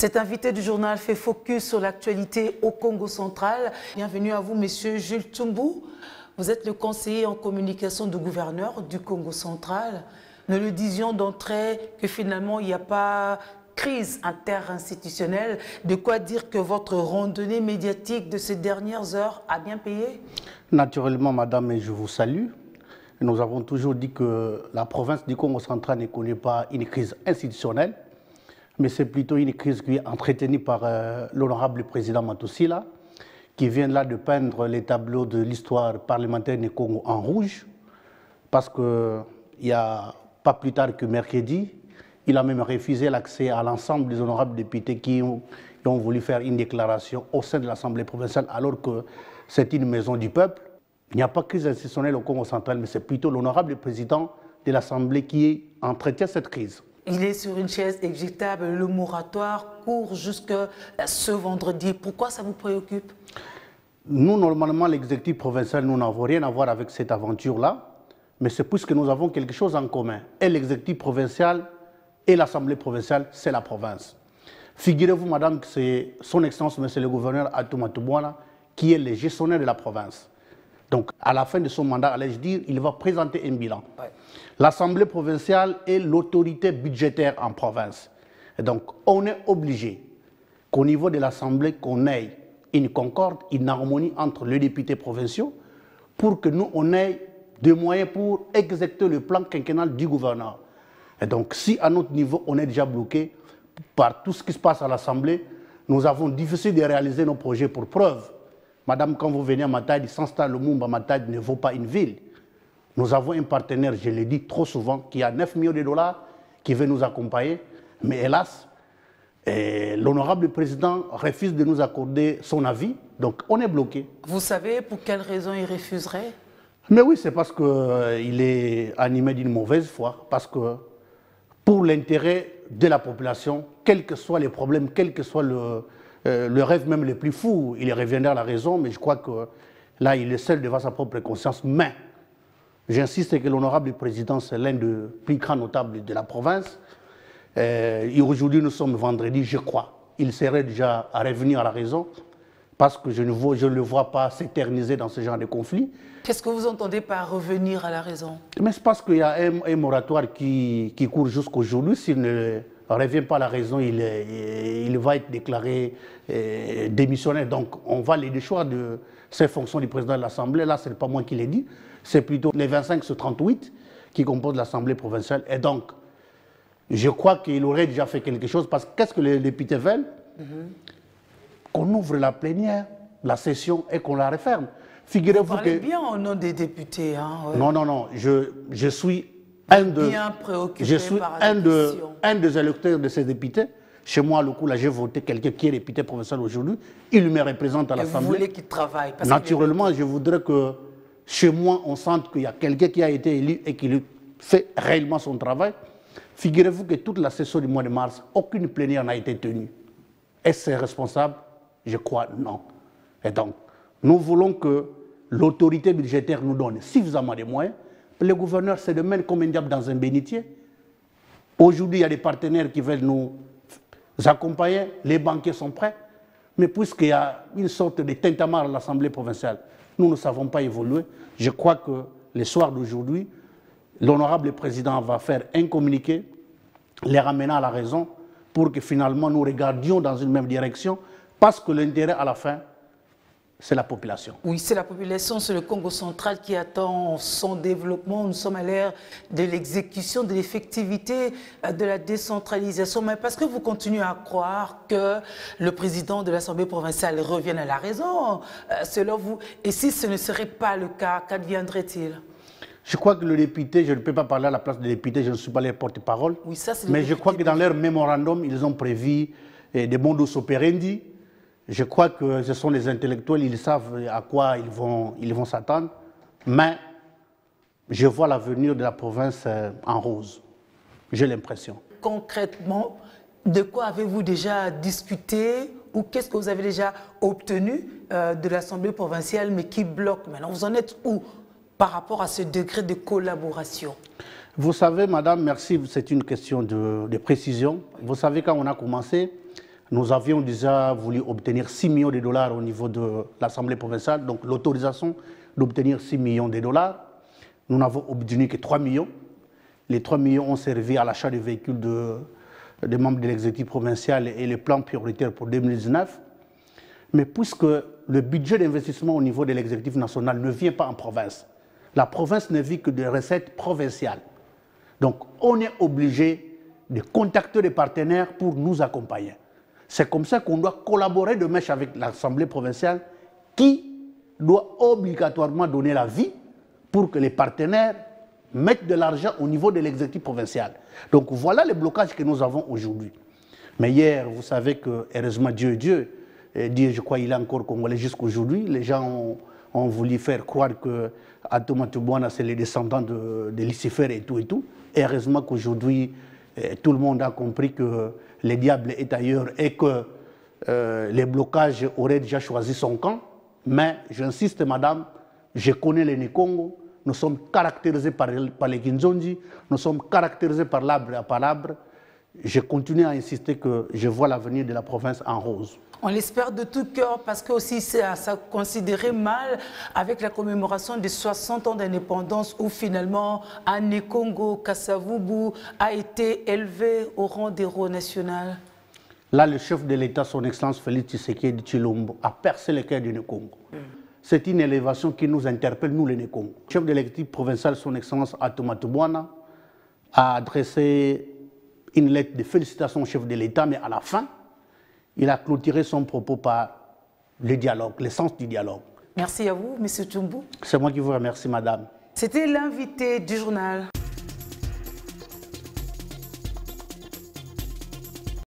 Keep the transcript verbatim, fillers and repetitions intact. Cet invité du journal fait focus sur l'actualité au Congo central. Bienvenue à vous, monsieur Jules Tsumbu. Vous êtes le conseiller en communication du gouverneur du Congo central. Nous le disions d'entrée que finalement, il n'y a pas crise interinstitutionnelle. De quoi dire que votre randonnée médiatique de ces dernières heures a bien payé? Naturellement, madame, et je vous salue. Nous avons toujours dit que la province du Congo central ne connaît pas une crise institutionnelle, mais c'est plutôt une crise qui est entretenue par euh, l'honorable président Matoussila, qui vient là de peindre les tableaux de l'histoire parlementaire du Congo en rouge, parce qu'il n'y a pas plus tard que mercredi, il a même refusé l'accès à l'ensemble des honorables députés qui ont, qui ont voulu faire une déclaration au sein de l'Assemblée provinciale, alors que c'est une maison du peuple. Il n'y a pas de crise institutionnelle au Congo central, mais c'est plutôt l'honorable président de l'Assemblée qui entretient cette crise. Il est sur une chaise éjectable, le moratoire court jusqu'à ce vendredi. Pourquoi ça vous préoccupe? Nous, normalement, l'exécutif provincial, nous n'avons rien à voir avec cette aventure-là, mais c'est puisque nous avons quelque chose en commun. Et l'exécutif provincial et l'Assemblée provinciale, c'est la province. Figurez-vous, madame, que c'est son excellence, monsieur le gouverneur Atou Matoubouala, qui est le gestionnaire de la province. Donc, à la fin de son mandat, allais-je dire, il va présenter un bilan. Ouais. L'Assemblée provinciale est l'autorité budgétaire en province. Et donc, on est obligé qu'au niveau de l'Assemblée, qu'on ait une concorde, une harmonie entre les députés provinciaux pour que nous, on ait des moyens pour exécuter le plan quinquennal du gouverneur. Et donc, si à notre niveau, on est déjà bloqué par tout ce qui se passe à l'Assemblée, nous avons difficile de réaliser nos projets. Pour preuve, madame, quand vous venez à Matadi, sans stade, le Mumba Matadi ne vaut pas une ville. Nous avons un partenaire, je l'ai dit trop souvent, qui a neuf millions de dollars, qui veut nous accompagner. Mais hélas, eh, l'honorable président refuse de nous accorder son avis, donc on est bloqué. Vous savez pour quelle raison il refuserait? Mais oui, c'est parce qu'il euh, est animé d'une mauvaise foi, parce que pour l'intérêt de la population, quels que soient les problèmes, quel que soit le... Euh, le rêve même le plus fou, il reviendra à la raison, mais je crois que là, il est seul devant sa propre conscience. Mais j'insiste que l'honorable président, c'est l'un des plus grands notables de la province. Euh, Aujourd'hui, nous sommes vendredi, je crois. Il serait déjà à revenir à la raison, parce que je ne vois, je ne le vois pas s'éterniser dans ce genre de conflit. Qu'est-ce que vous entendez par revenir à la raison? Mais c'est parce qu'il y a un, un moratoire qui, qui court jusqu'aujourd'hui, s'il ne... ne revient pas à la raison, il, est, il va être déclaré eh, démissionnaire. Donc, on va les déchoir de ces fonctions du président de l'Assemblée. Là, ce n'est pas moi qui l'ai dit. C'est plutôt les vingt-cinq sur trente-huit qui composent l'Assemblée provinciale. Et donc, je crois qu'il aurait déjà fait quelque chose. Parce que qu'est-ce que les députés veulent? Mm-hmm. Qu'on ouvre la plénière, la session et qu'on la referme. Figurez-vous que... Vous parlez bien au nom des députés. Hein, ouais. Non, non, non. Je, je suis... Un de, bien préoccupé je suis par la un, de, un des électeurs de ces députés. Chez moi, le coup, là, j'ai voté quelqu'un qui est député provincial aujourd'hui. Il me représente à l'Assemblée. Vous voulez qu'il travaille? Naturellement, je voudrais que chez moi, on sente qu'il y a quelqu'un qui a été élu et qui fait réellement son travail. Figurez-vous que toute la session du mois de mars, aucune plénière n'a été tenue. Est-ce que c'est responsable? Je crois non. Et donc, nous voulons que l'autorité budgétaire nous donne suffisamment de moyens. Le gouverneur se démène comme un diable dans un bénitier. Aujourd'hui, il y a des partenaires qui veulent nous accompagner. Les banquiers sont prêts. Mais puisqu'il y a une sorte de tintamarre à l'Assemblée provinciale, nous ne savons pas évoluer. Je crois que le soir d'aujourd'hui, l'honorable président va faire un communiqué, les ramenant à la raison, pour que finalement nous regardions dans une même direction, parce que l'intérêt à la fin, c'est la population. Oui, c'est la population, c'est le Congo central qui attend son développement. Nous sommes à l'ère de l'exécution, de l'effectivité, de la décentralisation. Mais parce que vous continuez à croire que le président de l'Assemblée provinciale revienne à la raison, selon vous, et si ce ne serait pas le cas, qu'adviendrait-il? Je crois que le député, je ne peux pas parler à la place des députés, je ne suis pas leur porte-parole, oui, ça, c'est mais je crois que dans leur mémorandum, ils ont prévu des modus operandi. Je crois que ce sont les intellectuels, ils savent à quoi ils vont ils vont s'attendre, mais je vois l'avenir de la province en rose, j'ai l'impression. Concrètement, de quoi avez-vous déjà discuté ou qu'est-ce que vous avez déjà obtenu euh, de l'Assemblée provinciale mais qui bloque maintenant? Vous en êtes où par rapport à ce degré de collaboration? Vous savez, madame, merci, c'est une question de, de précision. Vous savez, quand on a commencé Nous avions déjà voulu obtenir six millions de dollars au niveau de l'Assemblée provinciale, donc l'autorisation d'obtenir six millions de dollars. Nous n'avons obtenu que trois millions. Les trois millions ont servi à l'achat de véhicules de, des membres de l'exécutif provincial et les plans prioritaires pour deux mille dix-neuf. Mais puisque le budget d'investissement au niveau de l'exécutif national ne vient pas en province, la province ne vit que des recettes provinciales. Donc on est obligé de contacter les partenaires pour nous accompagner. C'est comme ça qu'on doit collaborer de mèche avec l'Assemblée provinciale qui doit obligatoirement donner la vie pour que les partenaires mettent de l'argent au niveau de l'exécutif provincial. Donc voilà les blocages que nous avons aujourd'hui. Mais hier, vous savez que, heureusement, Dieu est Dieu, et Dieu, je crois, il est encore congolais jusqu'aujourd'hui. Les gens ont, ont voulu faire croire que Atou Matoubouala, c'est les descendants de, de Lucifer et tout et tout. Et heureusement qu'aujourd'hui, eh, tout le monde a compris que le diable est ailleurs et que euh, les blocages auraient déjà choisi son camp. Mais j'insiste, madame, je connais les Ne Kongo, nous sommes caractérisés par, par les Kinzondi, nous sommes caractérisés par l'arbre à palabre. Je continue à insister que je vois l'avenir de la province en rose. On l'espère de tout cœur parce que aussi ça, ça considéré mal avec la commémoration des soixante ans d'indépendance où finalement un Ne Kongo, Kassavubu a été élevé au rang d'héros national. Là, le chef de l'État, son Excellence Félix Tshisekedi Tshilombo, a percé le cœur du Ne Kongo. Mm. C'est une élévation qui nous interpelle, nous les Ne Kongo. Le chef de l'exécutif provincial, son Excellence Atou Matoubouala, a adressé une lettre de félicitations au chef de l'État, mais à la fin, il a clôturé son propos par le dialogue, le sens du dialogue. Merci à vous, M. Tsumbu. C'est moi qui vous remercie, madame. C'était l'invité du journal.